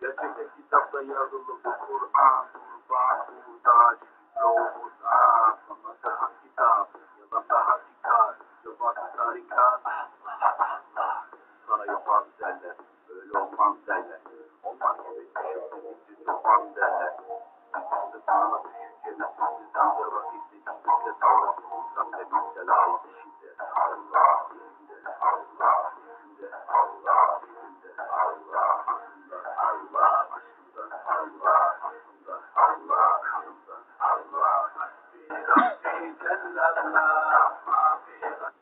Gerçekten kitapta yazılı bu Kur'an, kurban, kurdaş, loğuz, ağır, ama daha kitap, yalan daha dikkat, yabancı tarikat, sana yapmam derler, öyle olmam derler, olmaz gibi düşünce bitti, topam derler, bitti sana düşünce nasıl sizden cevap istedi, bitti sana uzak ve bitti layık işinde, Allah izinde, Allah izinde, Allah izinde, Allah izinde. Allah, Allah, Allah, Allah,